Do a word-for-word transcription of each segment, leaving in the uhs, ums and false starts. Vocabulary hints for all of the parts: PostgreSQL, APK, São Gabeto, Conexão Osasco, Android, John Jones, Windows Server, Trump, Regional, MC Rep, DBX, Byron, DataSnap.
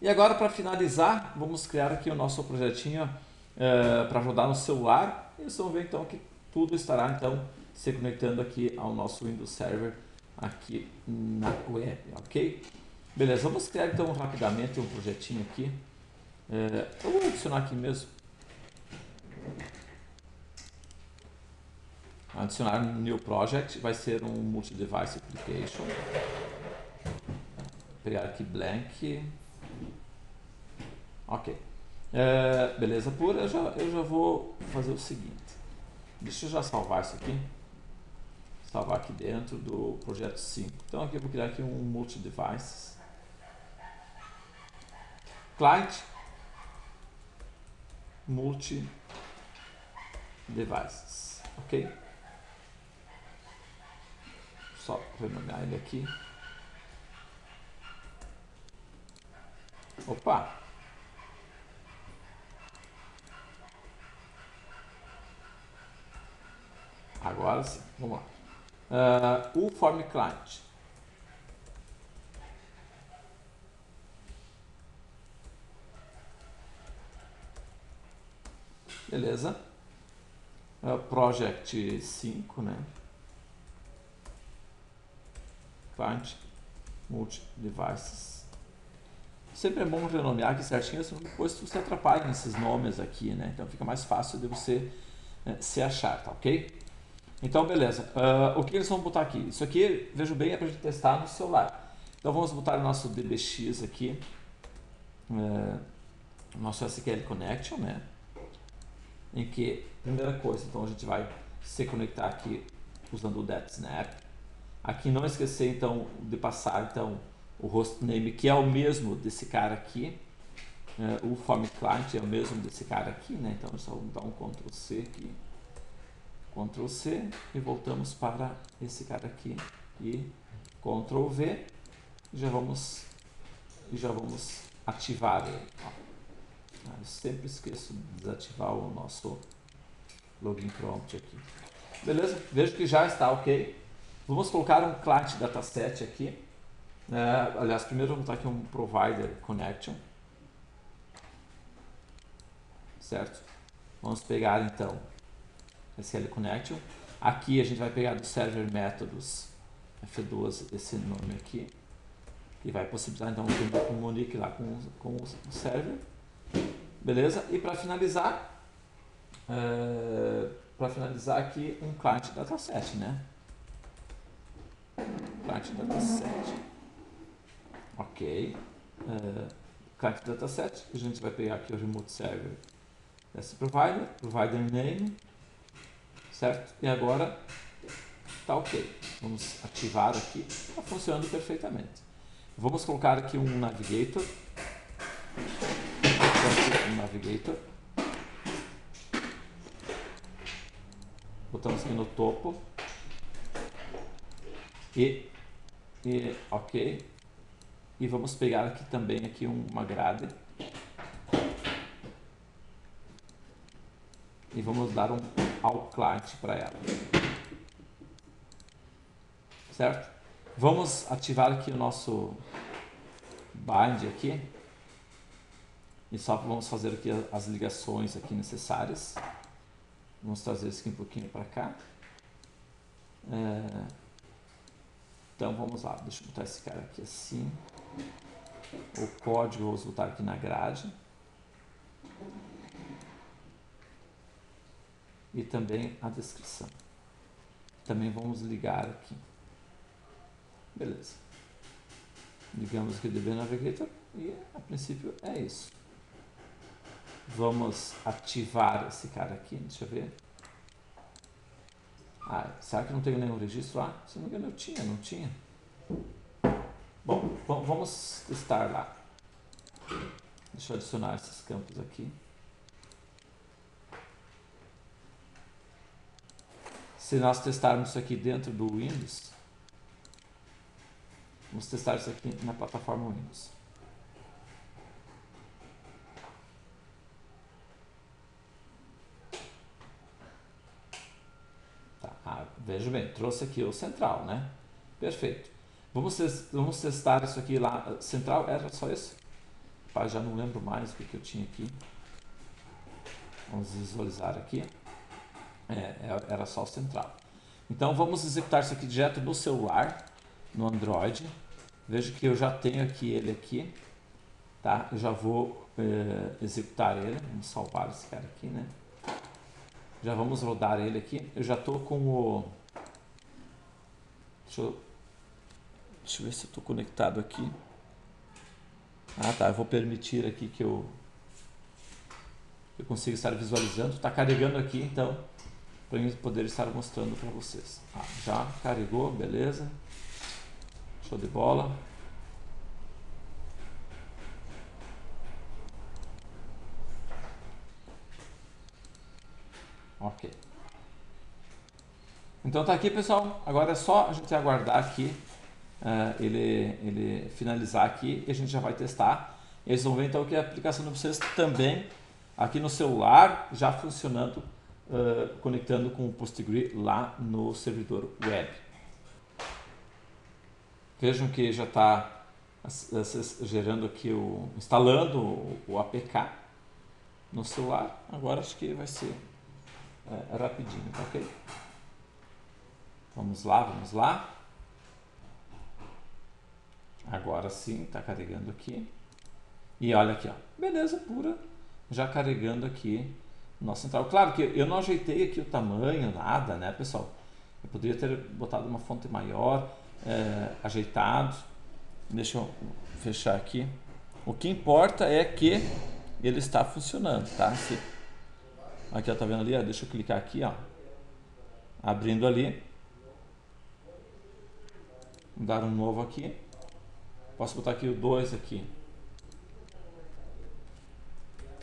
E agora, para finalizar, vamos criar aqui o nosso projetinho uh, para rodar no celular. E vocês vão ver então que tudo estará então se conectando aqui ao nosso Windows Server aqui na web, ok? Beleza, vamos criar então rapidamente um projetinho aqui. Uh, eu vou adicionar aqui mesmo. Adicionar um new project, vai ser um multi-device application. Vou pegar aqui blank. Ok, é, beleza pura, eu já, eu já vou fazer o seguinte. Deixa eu já salvar isso aqui. Salvar aqui dentro do projeto cinco. Então aqui eu vou criar aqui um multi-devices. Client multi-devices, ok? Só renomear ele aqui. Opa! Agora sim, vamos lá. Uh, o form client. Beleza. Uh, project cinco, né? Client multi devices. Sempre é bom renomear aqui certinho, senão depois você atrapalha nesses nomes aqui, né? Então fica mais fácil de você né, se achar, tá ok? Então, beleza. Uh, o que eles vão botar aqui? Isso aqui, vejo bem, é para a gente testar no celular. Então, vamos botar o nosso D B X aqui. Uh, nosso S Q L Connection, né? Em que, primeira coisa, então a gente vai se conectar aqui usando o DataSnap. Aqui, não esquecer, então, de passar, então, o hostname, que é o mesmo desse cara aqui. Uh, o form client é o mesmo desse cara aqui, né? Então, eu só vou dar um control C aqui. control C e voltamos para esse cara aqui e control V e já vamos, e já vamos ativar ele. Ah, eu sempre esqueço de desativar o nosso login prompt aqui. Beleza? Vejo que já está ok. Vamos colocar um client dataset aqui. É, aliás, primeiro vamos botar aqui um provider connection. Certo? Vamos pegar então S Q L Connection. Aqui a gente vai pegar do server métodos F doze esse nome aqui e vai possibilitar então que a gente comunique lá com, com o server. Beleza? E para finalizar, uh, para finalizar aqui um client dataset, né? Client dataset. Ok. Uh, client dataset. A gente vai pegar aqui o remote server desse provider, provider name. Certo? E agora tá ok. Vamos ativar aqui. Está funcionando perfeitamente. Vamos colocar aqui um navigator. Um navigator. Botamos aqui no topo. E, e ok. E vamos pegar aqui também aqui uma grade. E vamos dar um ao client para ela, certo? Vamos ativar aqui o nosso bind aqui e só vamos fazer aqui as ligações aqui necessárias. Vamos trazer isso aqui um pouquinho para cá. É... Então vamos lá, deixa eu botar esse cara aqui assim. O código vamos botar aqui na grade. E também a descrição. Também vamos ligar aqui. Beleza. Ligamos aqui o D B Navigator e a princípio é isso. Vamos ativar esse cara aqui, deixa eu ver. Ah, será que não tenho nenhum registro lá? Se não me engano eu tinha, não tinha. Bom, vamos testar lá. Deixa eu adicionar esses campos aqui. Se nós testarmos isso aqui dentro do Windows, vamos testar isso aqui na plataforma Windows. Tá, ah, veja bem, trouxe aqui o central, né? Perfeito. Vamos, vamos testar isso aqui lá. Central era só isso? Pá, já não lembro mais o que, que eu tinha aqui. Vamos visualizar aqui. É, era só o central. Então vamos executar isso aqui direto do celular, no Android. Vejo que eu já tenho aqui ele aqui, tá? Eu já vou eh, executar ele. Vamos salvar esse cara aqui, né? Já vamos rodar ele aqui. Eu já tô com o... Deixa eu, Deixa eu ver se eu tô conectado aqui. Ah, tá. Eu vou permitir aqui que eu... eu consigo estar visualizando. Tá carregando aqui, então, para eu poder estar mostrando para vocês. Ah, já carregou, beleza. Show de bola. Ok. Então tá aqui, pessoal. Agora é só a gente aguardar aqui uh, ele, ele finalizar aqui e a gente já vai testar. Eles vão ver então que a aplicação de vocês também aqui no celular já funcionando, uh, conectando com o PostgreSQL lá no servidor web. Vejam que já está gerando aqui, o instalando o A P K no celular. Agora acho que vai ser é, rapidinho, ok? Vamos lá, vamos lá. Agora sim, está carregando aqui. E olha aqui, ó, beleza pura, já carregando aqui no nosso central. Claro que eu não ajeitei aqui o tamanho, nada, né, pessoal? Eu poderia ter botado uma fonte maior. É, ajeitado. Deixa eu fechar aqui. O que importa é que ele está funcionando, tá? Aqui, aqui ó, tá vendo ali? Ó, deixa eu clicar aqui, ó. Abrindo ali. Vou dar um novo aqui. Posso botar aqui o dois aqui.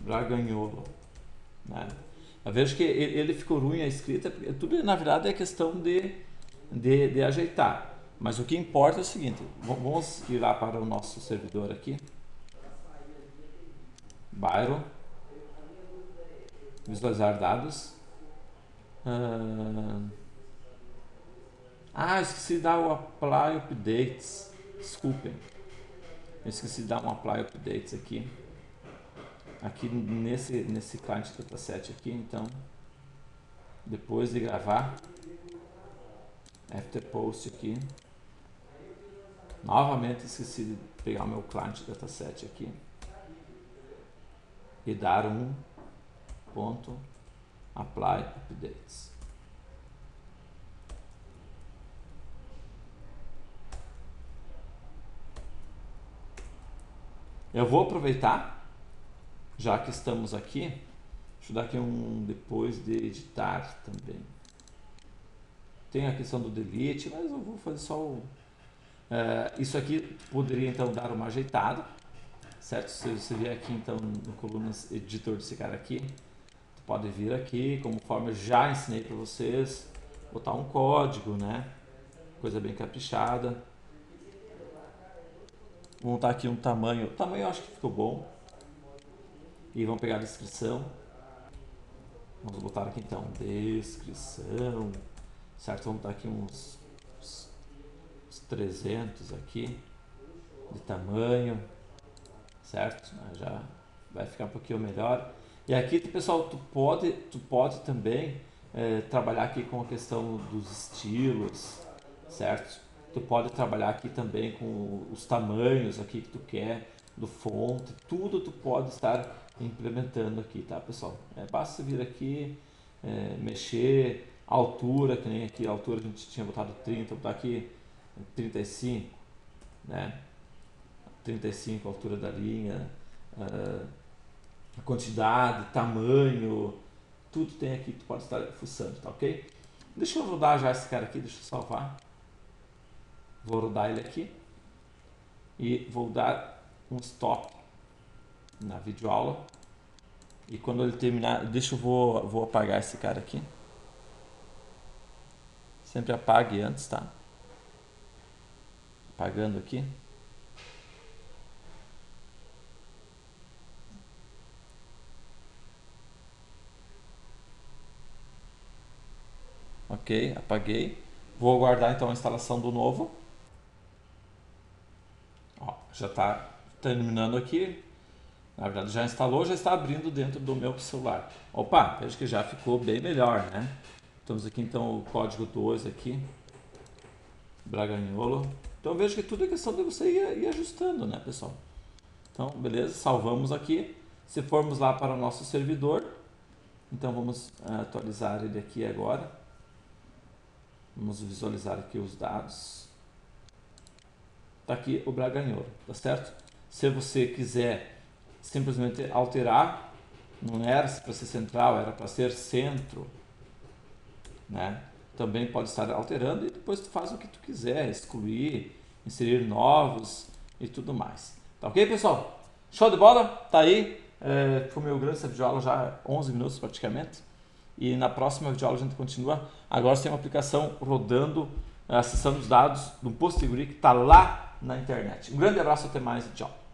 Braganholo, né? Eu vejo que ele ficou ruim a escrita. Tudo na verdade é questão de, de, de ajeitar. Mas o que importa é o seguinte, vamos ir lá para o nosso servidor aqui, Byron, visualizar dados. Ah, esqueci de dar o apply updates, desculpem, eu esqueci de dar um apply updates aqui, aqui nesse, nesse client dataset aqui, então, depois de gravar, after post aqui. Novamente esqueci de pegar o meu client dataset aqui e dar um ponto apply updates. Eu vou aproveitar, já que estamos aqui, deixa eu dar aqui um depois de editar também. Tem a questão do delete, mas eu vou fazer só o... É, isso aqui poderia então dar uma ajeitada, certo? Se você vier aqui então no colunas editor desse cara aqui, tu pode vir aqui, conforme eu já ensinei para vocês, botar um código, né? Coisa bem caprichada. Vou montar aqui um tamanho, o tamanho eu acho que ficou bom. E vamos pegar a descrição. Vamos botar aqui então, descrição. Certo, vamos dar aqui uns, uns, uns trezentos aqui de tamanho, certo? Já vai ficar um pouquinho melhor. E aqui, pessoal, tu pode, tu pode também é, trabalhar aqui com a questão dos estilos, certo? Tu pode trabalhar aqui também com os tamanhos aqui que tu quer, do fonte, tudo tu pode estar implementando aqui, tá, pessoal? É, basta vir aqui, é, mexer... A altura, que nem aqui, a altura a gente tinha botado trinta, vou botar aqui trinta e cinco, né? trinta e cinco, a altura da linha, a quantidade, tamanho, tudo tem aqui que tu pode estar fuçando, tá ok? Deixa eu rodar já esse cara aqui, deixa eu salvar. Vou rodar ele aqui e vou dar um stop na videoaula. E quando ele terminar, deixa eu vou, vou apagar esse cara aqui. Sempre apague antes, tá? Apagando aqui. Ok, apaguei. Vou aguardar então a instalação do novo. Ó, já tá terminando aqui. Na verdade já instalou, já está abrindo dentro do meu celular. Opa, vejo que já ficou bem melhor, né? Estamos aqui então o código dois aqui, Braganholo. Então vejo que tudo é questão de você ir, ir ajustando, né, pessoal? Então, beleza, salvamos aqui. Se formos lá para o nosso servidor, então vamos atualizar ele aqui agora. Vamos visualizar aqui os dados. Está aqui o Braganholo, tá certo? Se você quiser simplesmente alterar, não era para ser central, era para ser centro, né? Também pode estar alterando e depois tu faz o que tu quiser, excluir, inserir novos e tudo mais. Tá ok, pessoal? Show de bola? Tá aí, é, foi meu grande essa videoaula, já onze minutos praticamente, e na próxima videoaula a gente continua. Agora tem uma aplicação rodando, acessando os dados do PostgreSQL que está lá na internet. Um grande abraço, até mais e tchau.